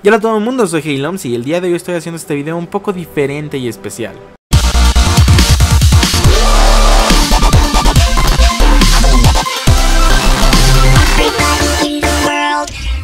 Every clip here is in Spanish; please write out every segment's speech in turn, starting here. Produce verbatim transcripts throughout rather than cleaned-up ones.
Y hola a todo el mundo, soy Halomcee y el día de hoy estoy haciendo este video un poco diferente y especial.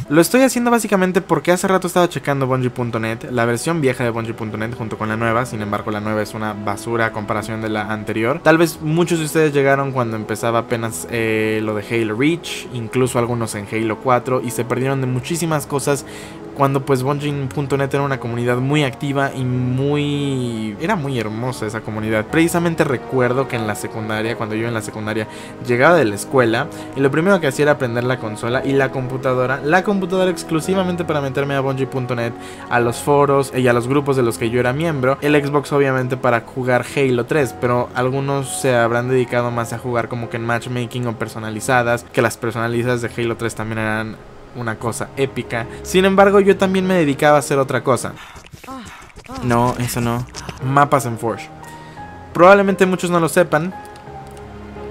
Lo estoy haciendo básicamente porque hace rato estaba checando Bungie punto net, la versión vieja de Bungie punto net junto con la nueva. Sin embargo, la nueva es una basura a comparación de la anterior. Tal vez muchos de ustedes llegaron cuando empezaba apenas eh, lo de Halo Reach, incluso algunos en Halo cuatro, y se perdieron de muchísimas cosas cuando pues Bungie punto net era una comunidad muy activa y muy... era muy hermosa esa comunidad. Precisamente recuerdo que en la secundaria, cuando yo en la secundaria llegaba de la escuela y lo primero que hacía era aprender la consola y la computadora, la computadora exclusivamente para meterme a Bungie punto net, a los foros y a los grupos de los que yo era miembro, el Xbox obviamente para jugar Halo tres, pero algunos se habrán dedicado más a jugar como que en matchmaking o personalizadas, que las personalizadas de Halo tres también eran una cosa épica. Sin embargo, yo también me dedicaba a hacer otra cosa. No, eso no. Mapas en Forge. Probablemente muchos no lo sepan,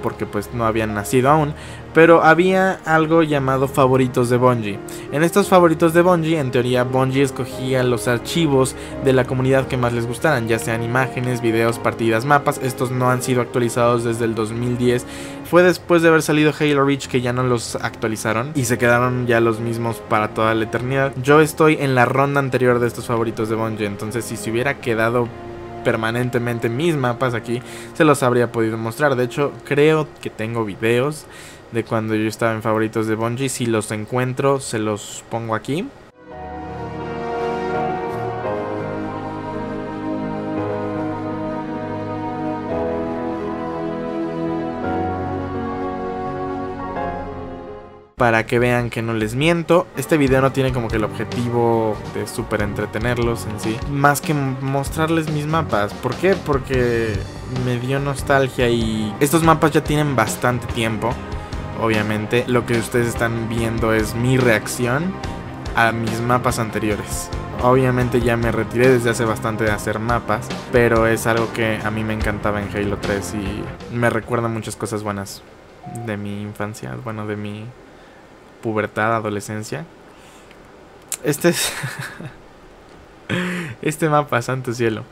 porque pues no habían nacido aún, pero había algo llamado favoritos de Bungie. En estos favoritos de Bungie, en teoría Bungie escogía los archivos de la comunidad que más les gustaran, ya sean imágenes, videos, partidas, mapas. Estos no han sido actualizados desde el dos mil diez. Fue después de haber salido Halo Reach que ya no los actualizaron y se quedaron ya los mismos para toda la eternidad. Yo estoy en la ronda anterior de estos favoritos de Bungie, entonces si se hubiera quedado permanentemente mis mapas aquí, se los habría podido mostrar. De hecho, creo que tengo videos de cuando yo estaba en favoritos de Bungie. Si los encuentro, se los pongo aquí. Para que vean que no les miento, este video no tiene como que el objetivo de súper entretenerlos en sí, más que mostrarles mis mapas. ¿Por qué? Porque me dio nostalgia y estos mapas ya tienen bastante tiempo. Obviamente, lo que ustedes están viendo es mi reacción a mis mapas anteriores. Obviamente ya me retiré desde hace bastante de hacer mapas, pero es algo que a mí me encantaba en Halo tres y me recuerda muchas cosas buenas de mi infancia, bueno, de mi pubertad, adolescencia. Este es... este mapa, santo cielo.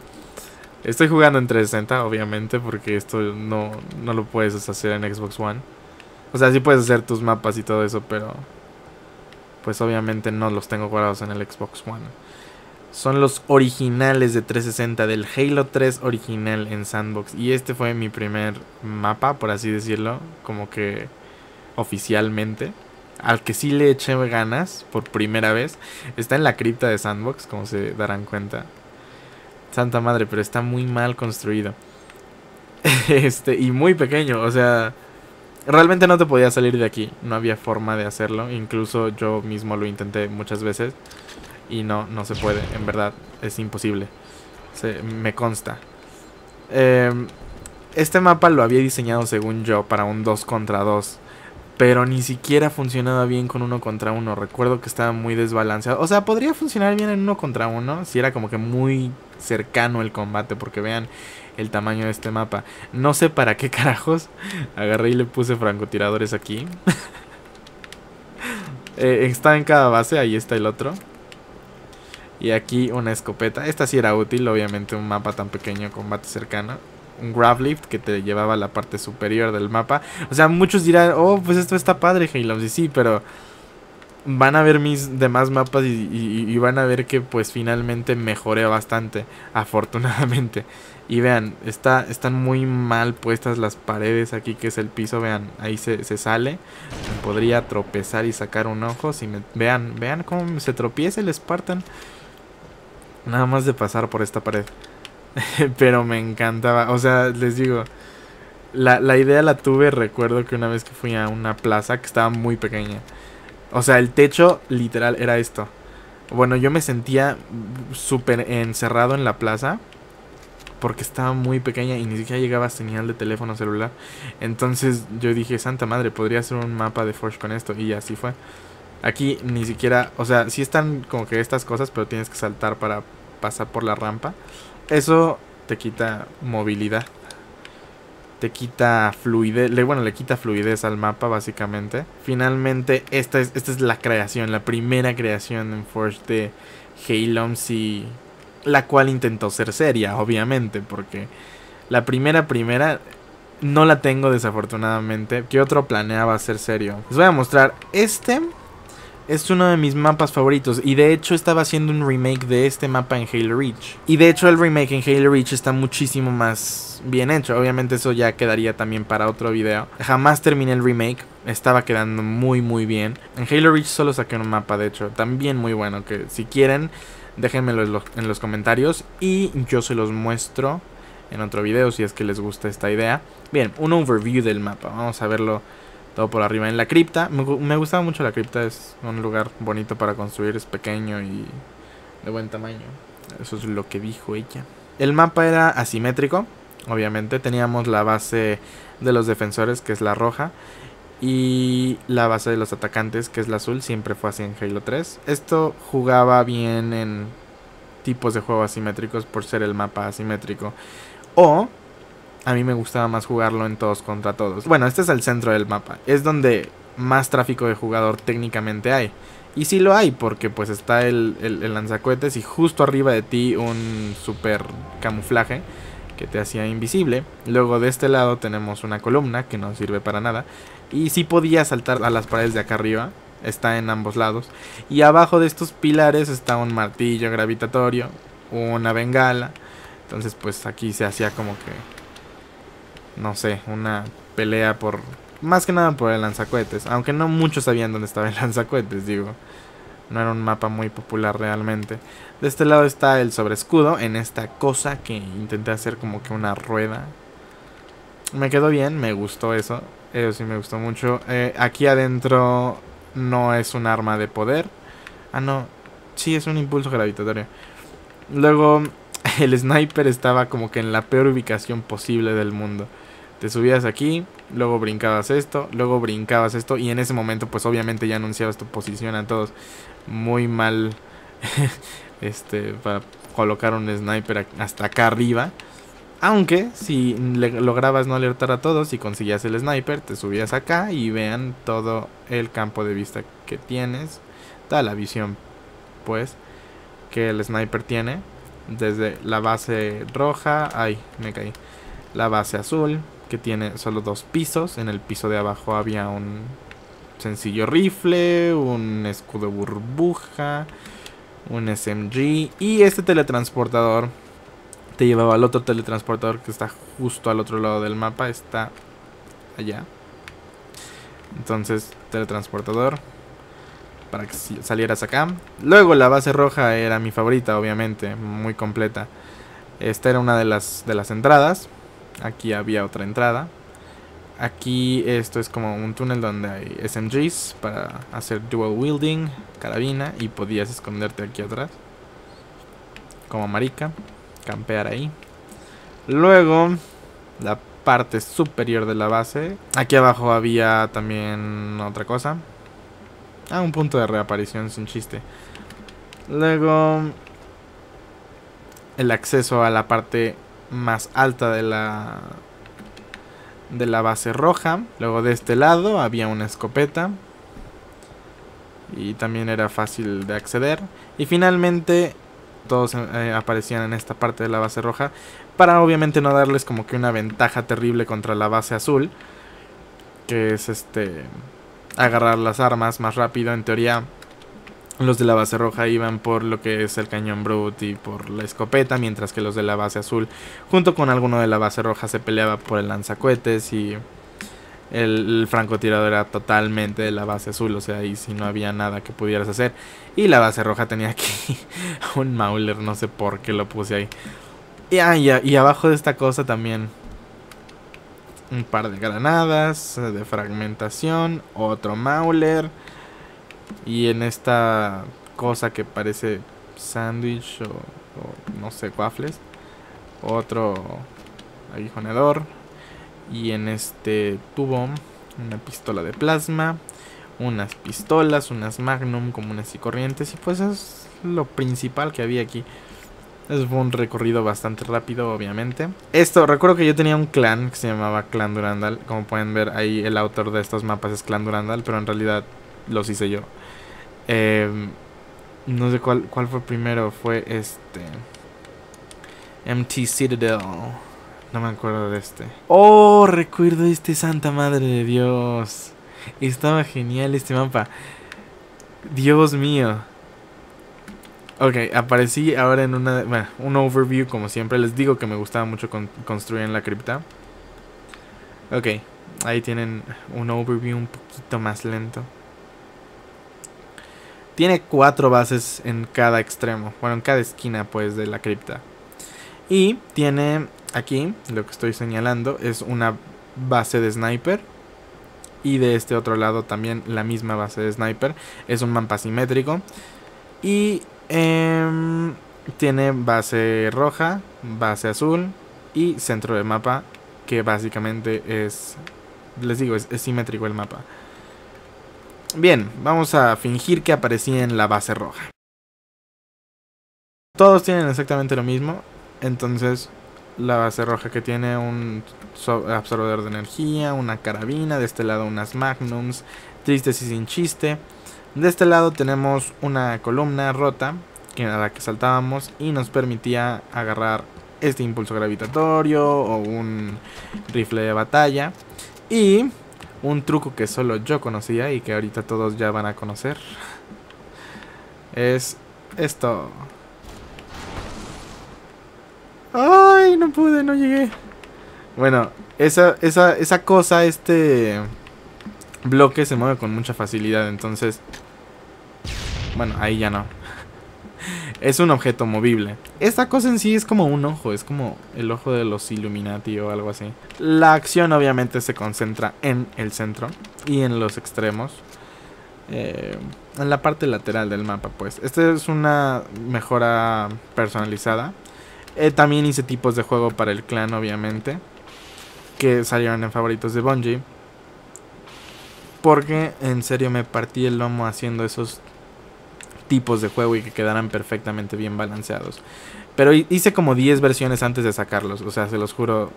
Estoy jugando en trescientos sesenta, obviamente, porque esto no, no lo puedes hacer en Xbox One. O sea, sí puedes hacer tus mapas y todo eso, pero pues obviamente no los tengo guardados en el Xbox One. Son los originales de trescientos sesenta, del Halo tres original en Sandbox. Y este fue mi primer mapa, por así decirlo, como que oficialmente, al que sí le eché ganas por primera vez. Está en la cripta de Sandbox, como se darán cuenta. Santa madre, pero está muy mal construido. Este, y muy pequeño, o sea... realmente no te podía salir de aquí, no había forma de hacerlo. Incluso yo mismo lo intenté muchas veces y no, no se puede, en verdad, es imposible. Se, me consta. Eh, este mapa lo había diseñado, según yo, para un dos contra dos. Pero ni siquiera funcionaba bien con uno contra uno. Recuerdo que estaba muy desbalanceado. O sea, podría funcionar bien en uno contra uno si era como que muy cercano el combate, porque vean el tamaño de este mapa. No sé para qué carajos agarré y le puse francotiradores aquí. eh, Está en cada base, ahí está el otro. Y aquí una escopeta. Esta sí era útil, obviamente, un mapa tan pequeño, combate cercano. Un grab lift que te llevaba a la parte superior del mapa. O sea, muchos dirán, oh, pues esto está padre, Halo. Sí, sí, pero van a ver mis demás mapas y, y, y van a ver que pues finalmente mejoré bastante, afortunadamente. Y vean, está, están muy mal puestas las paredes aquí, que es el piso. Vean, ahí se, se sale. Me podría tropezar y sacar un ojo si me... Vean, vean cómo se tropieza el Spartan, nada más de pasar por esta pared. Pero me encantaba, o sea, les digo, la, la idea la tuve, recuerdo que una vez que fui a una plaza que estaba muy pequeña. O sea, el techo literal era esto. Bueno, yo me sentía súper encerrado en la plaza porque estaba muy pequeña y ni siquiera llegaba señal de teléfono celular. Entonces yo dije, santa madre, podría hacer un mapa de Forge con esto. Y así fue. Aquí ni siquiera, o sea, sí están como que estas cosas, pero tienes que saltar para pasar por la rampa. Eso te quita movilidad. te quita fluidez, le, bueno, le quita fluidez al mapa básicamente. Finalmente esta es, esta es la creación, la primera creación en Forge de Halomcee, la cual intentó ser seria, obviamente, porque la primera primera no la tengo desafortunadamente. ¿Qué otro planeaba ser serio? Les voy a mostrar este. Es uno de mis mapas favoritos y de hecho estaba haciendo un remake de este mapa en Halo Reach. Y de hecho el remake en Halo Reach está muchísimo más bien hecho. Obviamente eso ya quedaría también para otro video. Jamás terminé el remake. Estaba quedando muy muy bien. En Halo Reach solo saqué un mapa de hecho. También muy bueno, que si quieren déjenmelo en los comentarios y yo se los muestro en otro video si es que les gusta esta idea. Bien, un overview del mapa. Vamos a verlo todo por arriba. En la cripta, me, me gustaba mucho la cripta, es un lugar bonito para construir, es pequeño y de buen tamaño. Eso es lo que dijo ella. El mapa era asimétrico, obviamente. Teníamos la base de los defensores, que es la roja, y la base de los atacantes, que es la azul. Siempre fue así en Halo tres. Esto jugaba bien en tipos de juego asimétricos por ser el mapa asimétrico. O... a mí me gustaba más jugarlo en todos contra todos. Bueno, este es el centro del mapa. Es donde más tráfico de jugador técnicamente hay. Y sí lo hay, porque pues está el, el, el lanzacohetes y justo arriba de ti un super camuflaje que te hacía invisible. Luego de este lado tenemos una columna que no sirve para nada. Y sí podía saltar a las paredes de acá arriba. Está en ambos lados. Y abajo de estos pilares está un martillo gravitatorio, una bengala. Entonces pues aquí se hacía como que... no sé, una pelea por... más que nada por el lanzacohetes. Aunque no muchos sabían dónde estaba el lanzacohetes, digo. No era un mapa muy popular realmente. De este lado está el sobreescudo. En esta cosa que intenté hacer como que una rueda. Me quedó bien, me gustó eso. Eso sí me gustó mucho. Eh, aquí adentro no es un arma de poder. Ah, no. Sí, es un impulso gravitatorio. Luego... el sniper estaba como que en la peor ubicación posible del mundo. Te subías aquí, luego brincabas esto, luego brincabas esto. Y en ese momento pues obviamente ya anunciabas tu posición a todos. Muy mal este para colocar un sniper hasta acá arriba. Aunque si lograbas no alertar a todos y conseguías el sniper, te subías acá y vean todo el campo de vista que tienes. Toda la visión pues que el sniper tiene. Desde la base roja, ay, me caí. La base azul, que tiene solo dos pisos. En el piso de abajo había un sencillo rifle, un escudo burbuja, un S M G. Y este teletransportador te llevaba al otro teletransportador que está justo al otro lado del mapa. Está allá. Entonces, teletransportador, para que salieras acá. Luego la base roja era mi favorita, obviamente, muy completa. Esta era una de las, de las entradas. Aquí había otra entrada. Aquí esto es como un túnel donde hay S M Gs para hacer dual wielding, carabina, y podías esconderte aquí atrás como marica, campear ahí. Luego la parte superior de la base. Aquí abajo había también otra cosa. Ah, un punto de reaparición sin chiste. Luego el acceso a la parte más alta de la de la base roja. Luego de este lado había una escopeta y también era fácil de acceder. Y finalmente todos eh, aparecían en esta parte de la base roja, para obviamente no darles como que una ventaja terrible contra la base azul, que es este... agarrar las armas más rápido. En teoría los de la base roja iban por lo que es el cañón brut y por la escopeta, mientras que los de la base azul junto con alguno de la base roja se peleaba por el lanzacohetes, y el, el francotirador era totalmente de la base azul. O sea, ahí sí no había nada que pudieras hacer. Y la base roja tenía aquí un Mauler, no sé por qué lo puse ahí. Y, ah, y, y abajo de esta cosa también un par de granadas de fragmentación, otro Mauler, y en esta cosa que parece sándwich o, o no sé, waffles, otro aguijonador, y en este tubo una pistola de plasma, unas pistolas, unas Magnum comunes y corrientes, y pues es lo principal que había aquí. Es un recorrido bastante rápido, obviamente. Esto, recuerdo que yo tenía un clan que se llamaba Clan Durandal. Como pueden ver, ahí el autor de estos mapas es Clan Durandal, pero en realidad los hice yo. Eh, no sé cuál, cuál fue primero. Fue este... M T Citadel. No me acuerdo de este. ¡Oh! Recuerdo este, santa madre de Dios. Estaba genial este mapa. Dios mío. Ok, aparecí ahora en una... Bueno, un overview como siempre. Les digo que me gustaba mucho con, construir en la cripta. Ok, ahí tienen un overview un poquito más lento. Tiene cuatro bases en cada extremo. Bueno, en cada esquina pues de la cripta. Y tiene... Aquí, lo que estoy señalando es una base de sniper. Y de este otro lado también la misma base de sniper. Es un mapa simétrico. Y eh, tiene base roja, base azul y centro de mapa. Que básicamente es, les digo, es, es simétrico el mapa. Bien, vamos a fingir que aparecí en la base roja. Todos tienen exactamente lo mismo. Entonces... La base roja que tiene un absorbedor de energía, una carabina, de este lado unas magnums, tristes y sin chiste. De este lado tenemos una columna rota que a la que saltábamos y nos permitía agarrar este impulso gravitatorio o un rifle de batalla. Y un truco que solo yo conocía y que ahorita todos ya van a conocer es esto. Ay, no pude, no llegué. Bueno, esa, esa, esa cosa, este bloque se mueve con mucha facilidad. Entonces, bueno, ahí ya no. Es un objeto movible. Esta cosa en sí es como un ojo. Es como el ojo de los Illuminati o algo así. La acción obviamente se concentra en el centro y en los extremos. Eh, en la parte lateral del mapa, pues. Esta es una mejora personalizada. Eh, también hice tipos de juego para el clan, obviamente, que salieron en favoritos de Bungie, porque en serio me partí el lomo haciendo esos tipos de juego y que quedaran perfectamente bien balanceados. Pero hice como diez versiones antes de sacarlos, o sea, se los juro,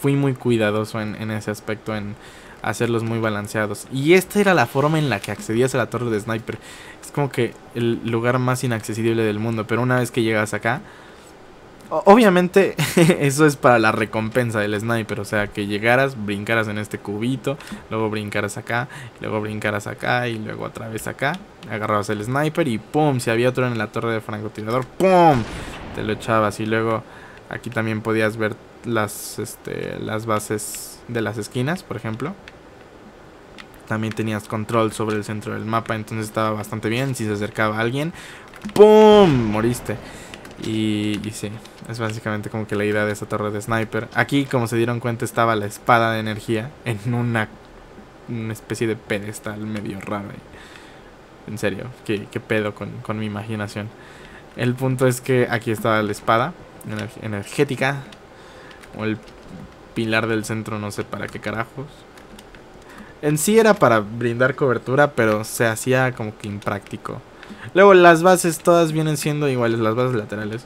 fui muy cuidadoso en, en ese aspecto, en hacerlos muy balanceados. Y esta era la forma en la que accedías a la torre de sniper. Es como que el lugar más inaccesible del mundo, pero una vez que llegas acá... Obviamente eso es para la recompensa del sniper, o sea que llegaras, brincaras en este cubito, luego brincaras acá, luego brincaras acá y luego otra vez acá, agarrabas el sniper y pum, si había otro en la torre de francotirador, pum, te lo echabas. Y luego aquí también podías ver las, este, las bases de las esquinas, por ejemplo. También tenías control sobre el centro del mapa, entonces estaba bastante bien, si se acercaba a alguien, pum, moriste. Y, y sí, es básicamente como que la idea de esta torre de sniper. Aquí, como se dieron cuenta, estaba la espada de energía en una, una especie de pedestal medio raro. En serio, qué, qué pedo con, con mi imaginación. El punto es que aquí estaba la espada energética, o el pilar del centro, no sé para qué carajos. En sí era para brindar cobertura, pero se hacía como que impráctico. Luego las bases todas vienen siendo iguales, las bases laterales.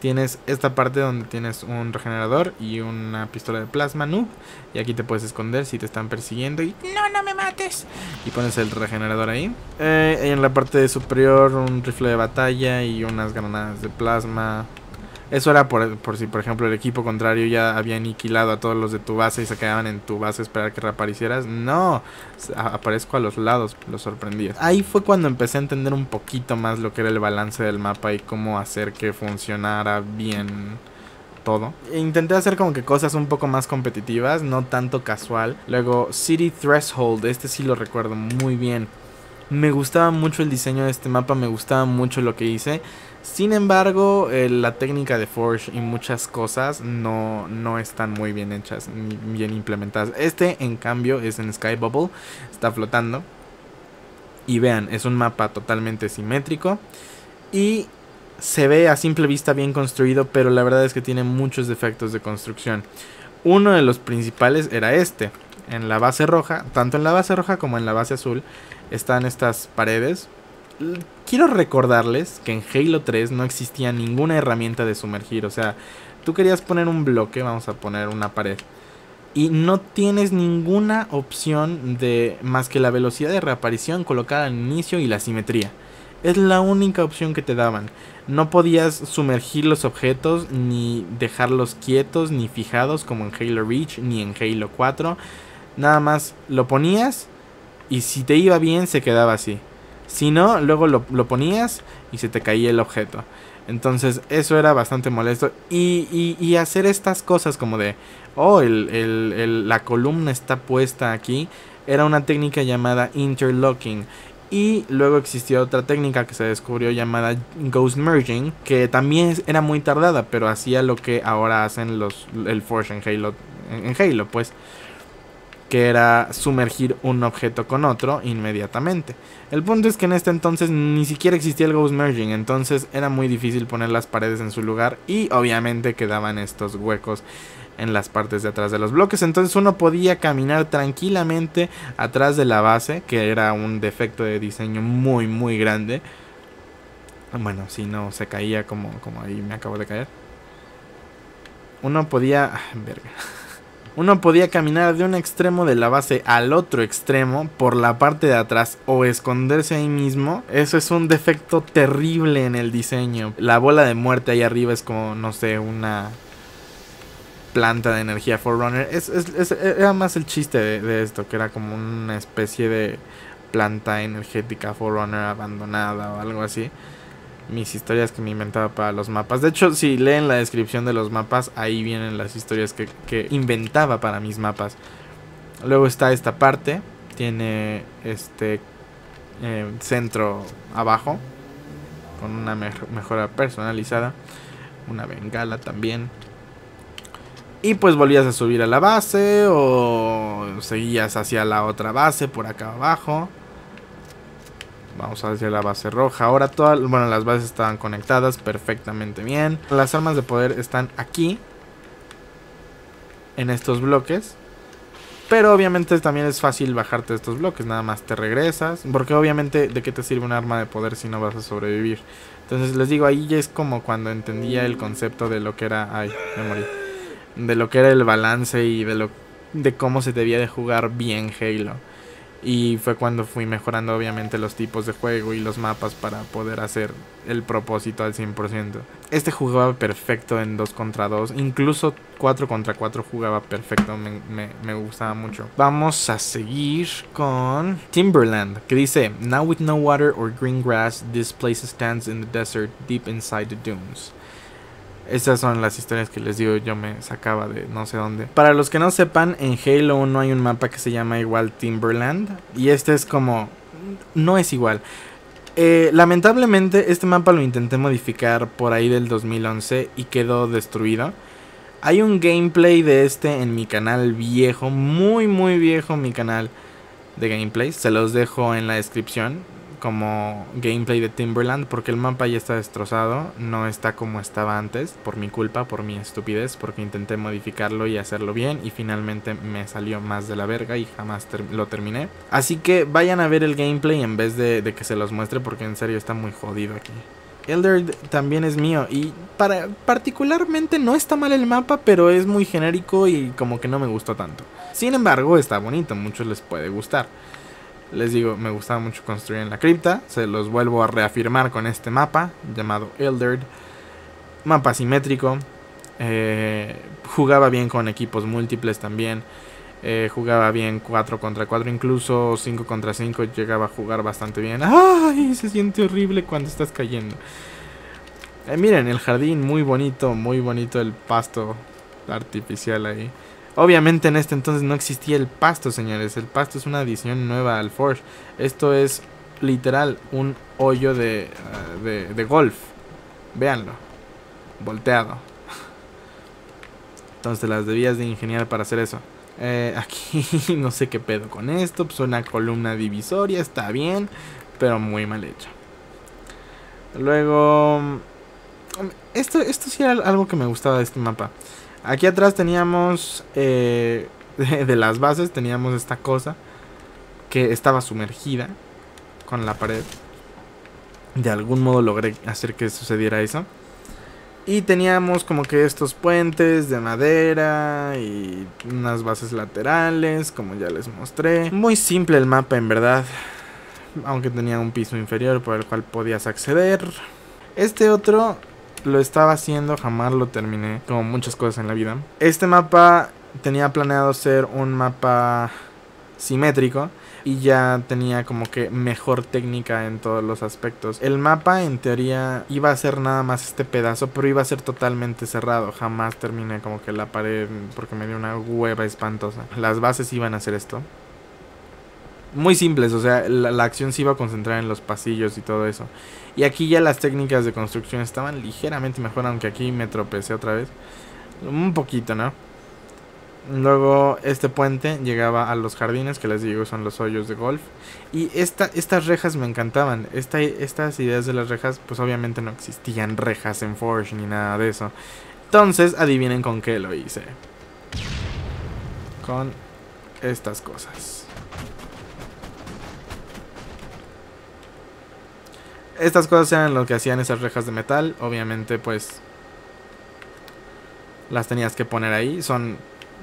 Tienes esta parte donde tienes un regenerador y una pistola de plasma noob. Y aquí te puedes esconder si te están persiguiendo y... ¡No, no me mates! Y pones el regenerador ahí. Eh, y en la parte superior un rifle de batalla y unas granadas de plasma. Eso era por, por si, por ejemplo, el equipo contrario ya había aniquilado a todos los de tu base y se quedaban en tu base a esperar que reaparecieras. No, aparezco a los lados, los sorprendías. Ahí fue cuando empecé a entender un poquito más lo que era el balance del mapa y cómo hacer que funcionara bien todo. Intenté hacer como que cosas un poco más competitivas, no tanto casual. Luego City Threshold, este sí lo recuerdo muy bien. Me gustaba mucho el diseño de este mapa, me gustaba mucho lo que hice. Sin embargo, eh, la técnica de Forge y muchas cosas no, no están muy bien hechas ni bien implementadas. Este, en cambio, es en Skybubble, está flotando. Y vean, es un mapa totalmente simétrico y se ve a simple vista bien construido, pero la verdad es que tiene muchos defectos de construcción. Uno de los principales era este. En la base roja, tanto en la base roja como en la base azul, están estas paredes quiero recordarles que en Halo tres no existía ninguna herramienta de sumergir. O sea, tú querías poner un bloque, vamos a poner una pared, y no tienes ninguna opción de más que la velocidad de reaparición colocada al inicio y la simetría. Es la única opción que te daban. No podías sumergir los objetos, ni dejarlos quietos, ni fijados, como en Halo Reach, ni en Halo cuatro. Nada más lo ponías y si te iba bien se quedaba así. Si no, luego lo, lo ponías y se te caía el objeto. Entonces eso era bastante molesto. Y, y, y hacer estas cosas como de... Oh, el, el, el, la columna está puesta aquí. Era una técnica llamada interlocking. Y luego existió otra técnica que se descubrió llamada ghost merging, que también era muy tardada, pero hacía lo que ahora hacen los, el Forge en Halo, en Halo, pues, que era sumergir un objeto con otro inmediatamente. El punto es que en este entonces ni siquiera existía el ghost merging, entonces era muy difícil poner las paredes en su lugar y obviamente quedaban estos huecos en las partes de atrás de los bloques. Entonces uno podía caminar tranquilamente atrás de la base, que era un defecto de diseño muy muy grande. Bueno, si no se caía como, como ahí me acabo de caer. Uno podía... Ah, verga. Uno podía caminar de un extremo de la base al otro extremo por la parte de atrás o esconderse ahí mismo. Eso es un defecto terrible en el diseño. La bola de muerte ahí arriba es como, no sé, una planta de energía Forerunner. Es, es, es, era más el chiste de, de esto, que era como una especie de planta energética Forerunner abandonada o algo así. Mis historias que me inventaba para los mapas. De hecho, si leen la descripción de los mapas, ahí vienen las historias que, que inventaba para mis mapas. Luego está esta parte. Tiene este eh, centro abajo, con una me mejora personalizada. Una bengala también. Y pues volvías a subir a la base o seguías hacia la otra base por acá abajo. Vamos hacia la base roja. Ahora todas, bueno, las bases estaban conectadas perfectamente bien. Las armas de poder están aquí, en estos bloques. Pero obviamente también es fácil bajarte de estos bloques. Nada más te regresas. Porque obviamente, ¿de qué te sirve un arma de poder si no vas a sobrevivir? Entonces les digo, ahí ya es como cuando entendía el concepto de lo que era... Ay, me morí. De lo que era el balance y de, lo, de cómo se debía de jugar bien Halo. Y fue cuando fui mejorando obviamente los tipos de juego y los mapas para poder hacer el propósito al cien por ciento. Este jugaba perfecto en dos contra dos, incluso cuatro contra cuatro jugaba perfecto, me, me, me gustaba mucho. Vamos a seguir con Timberland, que dice: Now with no water or green grass, this place stands in the desert, deep inside the dunes. Esas son las historias que les digo, yo me sacaba de no sé dónde. Para los que no sepan, en Halo uno hay un mapa que se llama igual Timberland. Y este es como... no es igual. Eh, lamentablemente este mapa lo intenté modificar por ahí del dos mil once y quedó destruido. Hay un gameplay de este en mi canal viejo, muy muy viejo mi canal de gameplay. Se los dejo en la descripción como gameplay de Timberland, porque el mapa ya está destrozado, no está como estaba antes, por mi culpa, por mi estupidez, porque intenté modificarlo y hacerlo bien, y finalmente me salió más de la verga y jamás ter lo terminé. Así que vayan a ver el gameplay en vez de, de que se los muestre, porque en serio está muy jodido aquí. Elder también es mío, y para particularmente no está mal el mapa, pero es muy genérico y como que no me gustó tanto. Sin embargo, está bonito, muchos les puede gustar. Les digo, me gustaba mucho construir en la cripta. Se los vuelvo a reafirmar con este mapa llamado Elder. Mapa simétrico. Eh, jugaba bien con equipos múltiples también. Eh, jugaba bien cuatro contra cuatro, incluso cinco contra cinco llegaba a jugar bastante bien. ¡Ay! Se siente horrible cuando estás cayendo. Eh, miren, el jardín muy bonito, muy bonito el pasto artificial ahí. Obviamente en este entonces no existía el pasto, señores. El pasto es una adición nueva al Forge. Esto es literal un hoyo de, uh, de, de golf. Véanlo. Volteado. Entonces las debías de ingeniar para hacer eso. Eh, aquí no sé qué pedo con esto. Pues una columna divisoria, está bien, pero muy mal hecho. Luego... Esto, esto sí era algo que me gustaba de este mapa. Aquí atrás teníamos, eh, de, de las bases, teníamos esta cosa que estaba sumergida con la pared. de algún modo logré hacer que sucediera eso. Y teníamos como que estos puentes de madera y unas bases laterales, como ya les mostré. Muy simple el mapa en verdad, aunque tenía un piso inferior por el cual podías acceder. Este otro lo estaba haciendo, jamás lo terminé, como muchas cosas en la vida. Este mapa tenía planeado ser un mapa simétrico y ya tenía como que mejor técnica en todos los aspectos. El mapa en teoría iba a ser nada más este pedazo, pero iba a ser totalmente cerrado. Jamás terminé como que la pared porque me dio una hueva espantosa. Las bases iban a hacer esto. Muy simples, o sea, la, la acción se iba a concentrar en los pasillos y todo eso. Y aquí ya las técnicas de construcción estaban ligeramente mejor, aunque aquí me tropecé otra vez. Un poquito, ¿no? Luego este puente llegaba a los jardines, que les digo son los hoyos de golf. Y esta, estas rejas me encantaban. Esta, estas ideas de las rejas, pues obviamente no existían rejas en Forge ni nada de eso. Entonces, adivinen con qué lo hice. Con estas cosas. Estas cosas eran lo que hacían esas rejas de metal. Obviamente, pues las tenías que poner ahí. Son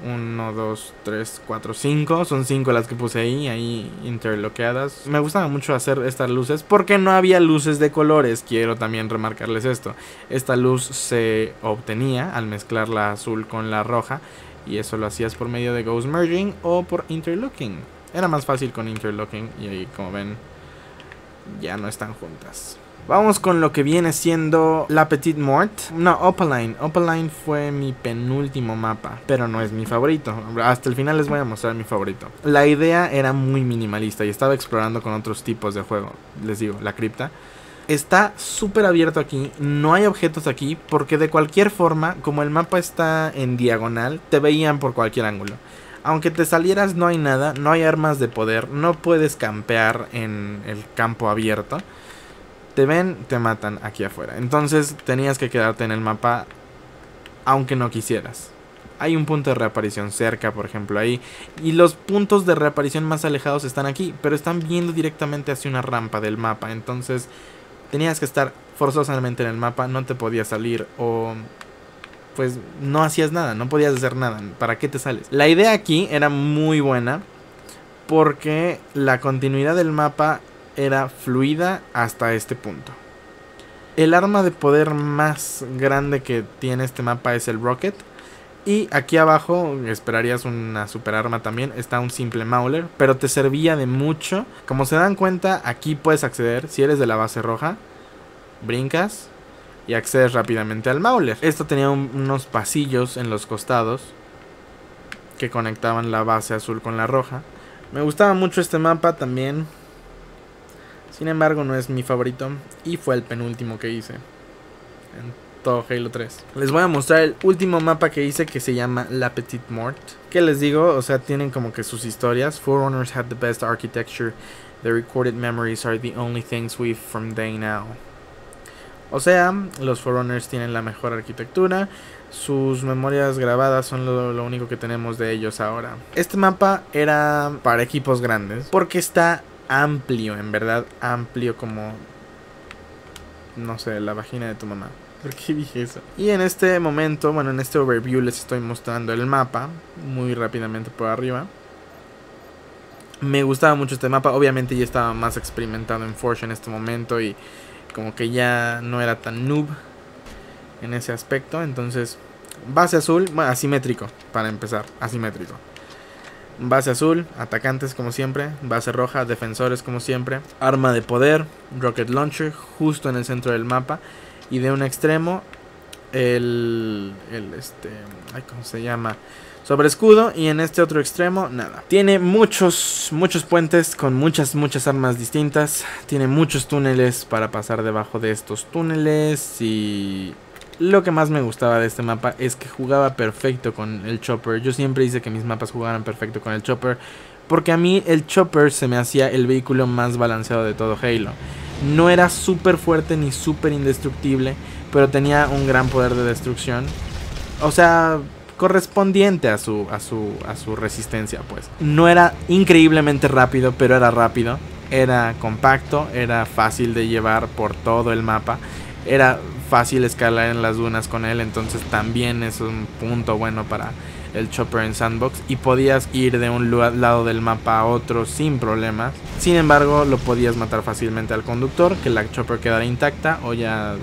uno, dos, tres, cuatro, cinco. Son cinco las que puse ahí, ahí interloqueadas. Me gustaba mucho hacer estas luces porque no había luces de colores. Quiero también remarcarles esto. Esta luz se obtenía al mezclar la azul con la roja, y eso lo hacías por medio de Ghost Merging o por Interlocking. Era más fácil con Interlocking, y ahí, como ven, ya no están juntas. Vamos con lo que viene siendo La Petite Mort. No, Opaline. Opaline fue mi penúltimo mapa, pero no es mi favorito. Hasta el final les voy a mostrar mi favorito. La idea era muy minimalista y estaba explorando con otros tipos de juego. Les digo, la cripta está súper abierto aquí. No hay objetos aquí porque de cualquier forma, como el mapa está en diagonal, te veían por cualquier ángulo. Aunque te salieras no hay nada, no hay armas de poder, no puedes campear en el campo abierto. Te ven, te matan aquí afuera. Entonces tenías que quedarte en el mapa aunque no quisieras. Hay un punto de reaparición cerca, por ejemplo, ahí. Y los puntos de reaparición más alejados están aquí, pero están viendo directamente hacia una rampa del mapa. Entonces tenías que estar forzosamente en el mapa, no te podías salir o... pues no hacías nada, no podías hacer nada. ¿Para qué te sales? La idea aquí era muy buena porque la continuidad del mapa era fluida hasta este punto. El arma de poder más grande que tiene este mapa es el Rocket. Y aquí abajo, esperarías una super arma también, está un simple Mauler, pero te servía de mucho. Como se dan cuenta, aquí puedes acceder. Si eres de la base roja, brincas y accedes rápidamente al Mauler. Esto tenía un, unos pasillos en los costados que conectaban la base azul con la roja. Me gustaba mucho este mapa también. Sin embargo, no es mi favorito y fue el penúltimo que hice en todo Halo tres. Les voy a mostrar el último mapa que hice, que se llama La Petite Mort. ¿Qué les digo? O sea, tienen como que sus historias. Forerunners had the best architecture. The recorded memories are the only things we've from day now. O sea, los Forerunners tienen la mejor arquitectura, sus memorias grabadas son lo, lo único que tenemos de ellos ahora. Este mapa era para equipos grandes porque está amplio, en verdad amplio como, no sé, la vagina de tu mamá. ¿Por qué dije eso? Y en este momento, bueno, en este overview les estoy mostrando el mapa muy rápidamente por arriba. Me gustaba mucho este mapa, obviamente ya estaba más experimentado en Forge en este momento y... como que ya no era tan noob en ese aspecto. Entonces, base azul, bueno, asimétrico, para empezar, asimétrico. Base azul, atacantes como siempre. Base roja, defensores como siempre. Arma de poder, rocket launcher, justo en el centro del mapa. Y de un extremo, el, el este, ay, ¿cómo se llama? Sobre escudo, y en este otro extremo, nada. Tiene muchos, muchos puentes con muchas, muchas armas distintas. Tiene muchos túneles para pasar debajo de estos túneles. Y lo que más me gustaba de este mapa es que jugaba perfecto con el chopper. Yo siempre hice que mis mapas jugaran perfecto con el chopper, porque a mí el chopper se me hacía el vehículo más balanceado de todo Halo. No era súper fuerte ni súper indestructible, pero tenía un gran poder de destrucción. O sea... correspondiente a su, a su, a su resistencia, pues. No era increíblemente rápido, pero era rápido. era compacto, era fácil de llevar por todo el mapa, era fácil escalar en las dunas con él, entonces también es un punto bueno para el chopper en Sandbox, y podías ir de un lado del mapa a otro sin problemas. Sin embargo, lo podías matar fácilmente al conductor, que la chopper quedara intacta, o ya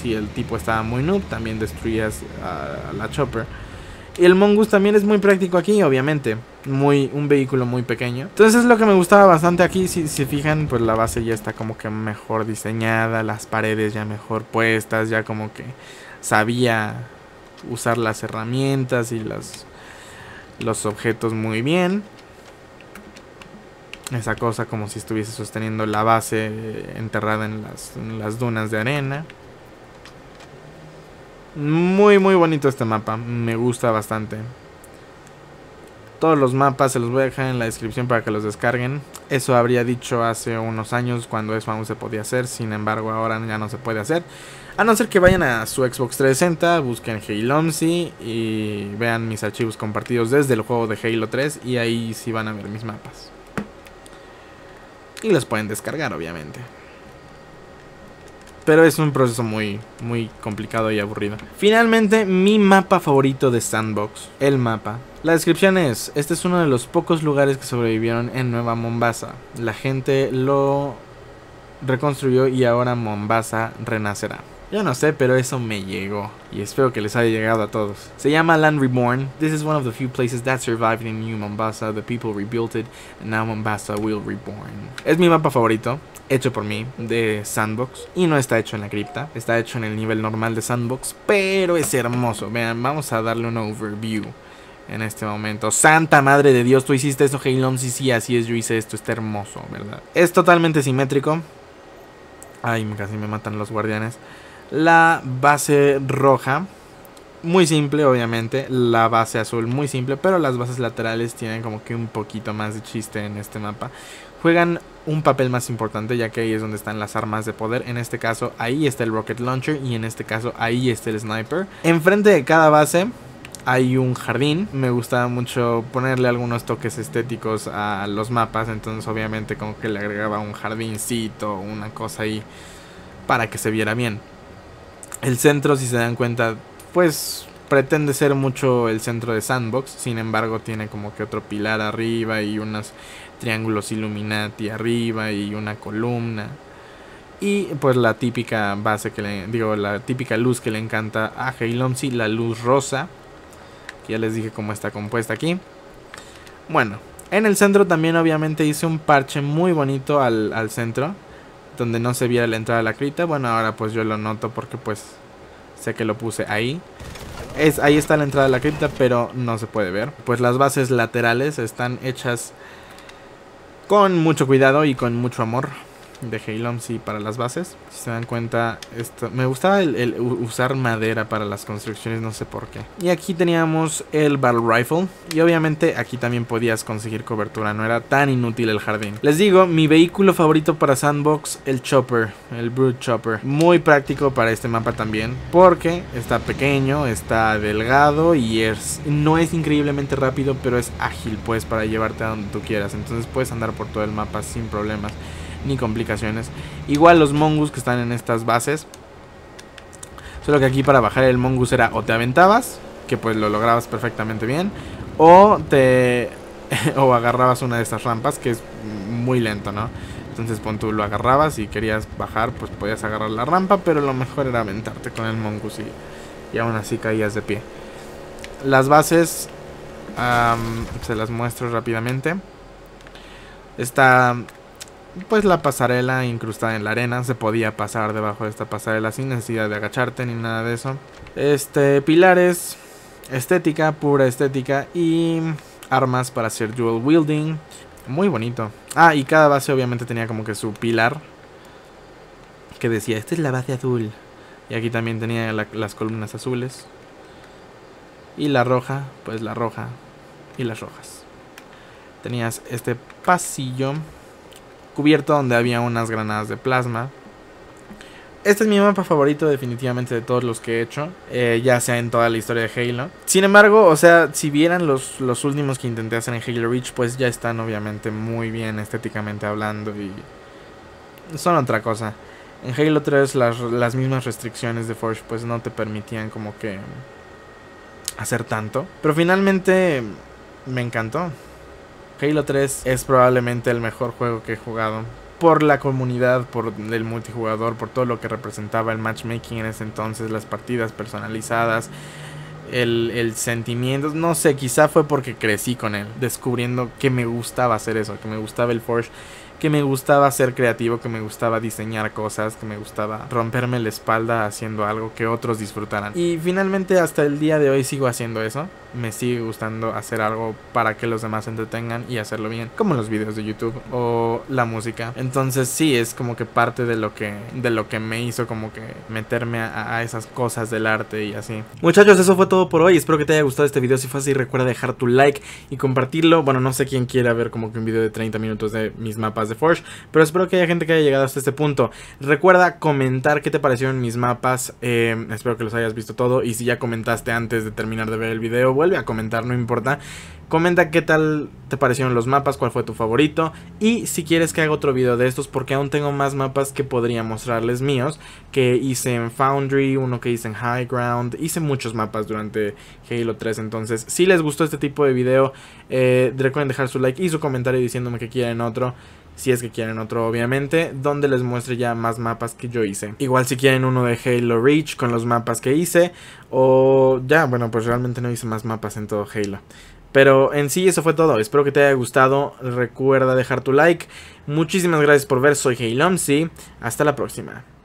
si el tipo estaba muy noob también destruías a la chopper. El Mongoose también es muy práctico aquí, obviamente, muy, un vehículo muy pequeño. Entonces es lo que me gustaba bastante aquí. Si se fijan, pues la base ya está como que mejor diseñada, las paredes ya mejor puestas, ya como que sabía usar las herramientas y las, los objetos muy bien. Esa cosa como si estuviese sosteniendo la base enterrada en las, en las dunas de arena. Muy muy bonito este mapa, me gusta bastante. Todos los mapas se los voy a dejar en la descripción para que los descarguen. Eso habría dicho hace unos años cuando eso aún se podía hacer, sin embargo ahora ya no se puede hacer. A no ser que vayan a su Xbox trescientos sesenta, busquen Halomcee y vean mis archivos compartidos desde el juego de Halo tres, y ahí sí van a ver mis mapas. Y los pueden descargar, obviamente. Pero es un proceso muy, muy complicado y aburrido. Finalmente, mi mapa favorito de Sandbox. El mapa. La descripción es: este es uno de los pocos lugares que sobrevivieron en Nueva Mombasa. La gente lo reconstruyó y ahora Mombasa renacerá. Yo no sé, pero eso me llegó. Y espero que les haya llegado a todos. Se llama Land Reborn. This is one of the few places that survived in New Mombasa. The people rebuilt it, and now Mombasa will reborn. Es mi mapa favorito, hecho por mí, de Sandbox. Y no está hecho en la cripta, está hecho en el nivel normal de Sandbox, pero es hermoso. Vean, vamos a darle un overview en este momento. Santa madre de Dios, tú hiciste esto, Halomcee. Sí, así es, yo hice esto, está hermoso, ¿verdad? Es totalmente simétrico. Ay, casi me matan los guardianes. La base roja, muy simple, obviamente. La base azul, muy simple. Pero las bases laterales tienen como que un poquito más de chiste en este mapa. Juegan un papel más importante, ya que ahí es donde están las armas de poder. En este caso, ahí está el rocket launcher. Y en este caso, ahí está el sniper. Enfrente de cada base hay un jardín. Me gusta mucho ponerle algunos toques estéticos a los mapas. Entonces, obviamente, como que le agregaba un jardincito, una cosa ahí, para que se viera bien. El centro, si se dan cuenta, pues pretende ser mucho el centro de Sandbox. Sin embargo, tiene como que otro pilar arriba y unos triángulos Illuminati arriba y una columna. Y pues la típica base que le... digo, la típica luz que le encanta a Halomcee, la luz rosa. Ya les dije cómo está compuesta aquí. Bueno, en el centro también obviamente hice un parche muy bonito al, al centro, donde no se viera la entrada a la cripta. Bueno, ahora pues yo lo noto porque pues sé que lo puse ahí. Es, ahí está la entrada a la cripta, pero no se puede ver. Pues las bases laterales están hechas con mucho cuidado y con mucho amor de Halomcee para las bases. Si se dan cuenta, esto, me gustaba el, el usar madera para las construcciones, no sé por qué. Y aquí teníamos el Battle Rifle. Y obviamente aquí también podías conseguir cobertura, no era tan inútil el jardín. Les digo, mi vehículo favorito para Sandbox, el Chopper, el Brute Chopper. Muy práctico para este mapa también, porque está pequeño, está delgado y es, no es increíblemente rápido, pero es ágil pues para llevarte a donde tú quieras. Entonces puedes andar por todo el mapa sin problemas ni complicaciones. Igual los mongoose que están en estas bases, solo que aquí para bajar el mongoose era o te aventabas, que pues lo lograbas perfectamente bien, o te o agarrabas una de estas rampas, que es muy lento, ¿no? Entonces pon tú, lo agarrabas y querías bajar, pues podías agarrar la rampa, pero lo mejor era aventarte con el mongoose y, y aún así caías de pie. Las bases um, se las muestro rápidamente. Está pues la pasarela incrustada en la arena, se podía pasar debajo de esta pasarela sin necesidad de agacharte ni nada de eso. Este, pilares, estética, pura estética, y armas para hacer dual wielding, muy bonito. Ah, y cada base obviamente tenía como que su pilar, que decía, esta es la base azul. Y aquí también tenía la, las columnas azules. Y la roja, pues la roja y las rojas. Tenías este pasillo cubierto donde había unas granadas de plasma. Este es mi mapa favorito definitivamente de todos los que he hecho, eh, ya sea en toda la historia de Halo. Sin embargo, o sea, si vieran los, los últimos que intenté hacer en Halo Reach, pues ya están obviamente muy bien estéticamente hablando y son otra cosa. En Halo tres las, las mismas restricciones de Forge pues no te permitían como que hacer tanto. Pero finalmente me encantó. Halo tres es probablemente el mejor juego que he jugado. Por la comunidad, por el multijugador, por todo lo que representaba el matchmaking en ese entonces, las partidas personalizadas, el, el sentimiento, no sé, quizá fue porque crecí con él, descubriendo que me gustaba hacer eso, que me gustaba el Forge, que me gustaba ser creativo, que me gustaba diseñar cosas, que me gustaba romperme la espalda haciendo algo que otros disfrutaran. Y finalmente hasta el día de hoy sigo haciendo eso, me sigue gustando hacer algo para que los demás se entretengan y hacerlo bien, como los videos de YouTube o la música. Entonces sí, es como que parte de lo que, de lo que me hizo como que meterme a, a esas cosas del arte y así. Muchachos, eso fue todo por hoy, espero que te haya gustado este video. Si fue así, recuerda dejar tu like y compartirlo. Bueno, no sé quién quiera ver como que un video de treinta minutos de mis mapas de Forge, pero espero que haya gente que haya llegado hasta este punto. Recuerda comentar qué te parecieron mis mapas, eh, espero que los hayas visto todo, y si ya comentaste antes de terminar de ver el video, vuelve a comentar, no importa. Comenta qué tal te parecieron los mapas, cuál fue tu favorito, y si quieres que haga otro video de estos, porque aún tengo más mapas que podría mostrarles míos, que hice en Foundry, uno que hice en High Ground, hice muchos mapas durante Halo tres, entonces si les gustó este tipo de video, eh, recuerden dejar su like y su comentario diciéndome que quieren otro. Si es que quieren otro, obviamente, donde les muestre ya más mapas que yo hice. Igual si quieren uno de Halo Reach con los mapas que hice. O ya, bueno, pues realmente no hice más mapas en todo Halo. Pero en sí eso fue todo. Espero que te haya gustado. Recuerda dejar tu like. Muchísimas gracias por ver. Soy Halomcee. Hasta la próxima.